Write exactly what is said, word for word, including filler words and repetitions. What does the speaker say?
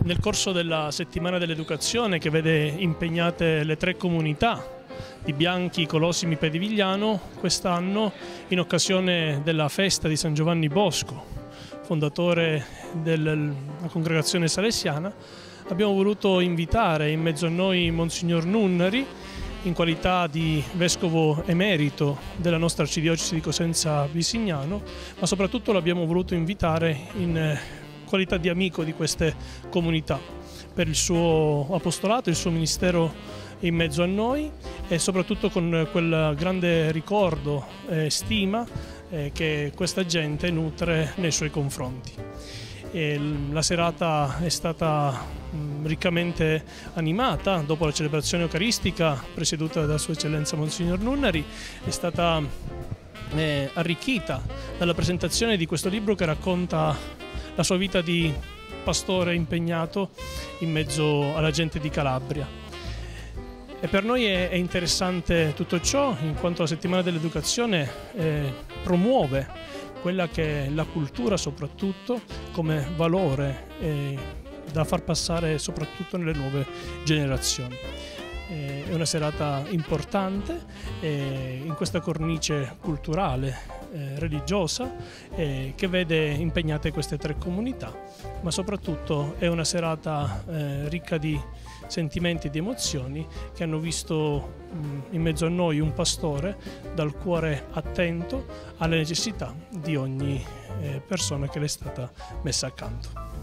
Nel corso della settimana dell'educazione, che vede impegnate le tre comunità di Bianchi, Colosimi, Pedivigliano, quest'anno in occasione della festa di San Giovanni Bosco, fondatore della congregazione salesiana, abbiamo voluto invitare in mezzo a noi Monsignor Nunnari in qualità di vescovo emerito della nostra arcidiocesi di Cosenza Visignano, ma soprattutto l'abbiamo voluto invitare in qualità di amico di queste comunità per il suo apostolato, il suo ministero in mezzo a noi e soprattutto con quel grande ricordo e stima che questa gente nutre nei suoi confronti. E la serata è stata riccamente animata. Dopo la celebrazione eucaristica presieduta da Sua Eccellenza Monsignor Nunnari, è stata arricchita dalla presentazione di questo libro che racconta la sua vita di pastore impegnato in mezzo alla gente di Calabria. E per noi è interessante tutto ciò, in quanto la settimana dell'educazione eh, promuove quella che è la cultura soprattutto come valore eh, da far passare soprattutto nelle nuove generazioni. Eh, è una serata importante eh, in questa cornice culturale, eh, religiosa, eh, che vede impegnate queste tre comunità, ma soprattutto è una serata eh, ricca di sentimenti e di emozioni che hanno visto mh, in mezzo a noi un pastore dal cuore attento alle necessità di ogni eh, persona che le è stata messa accanto.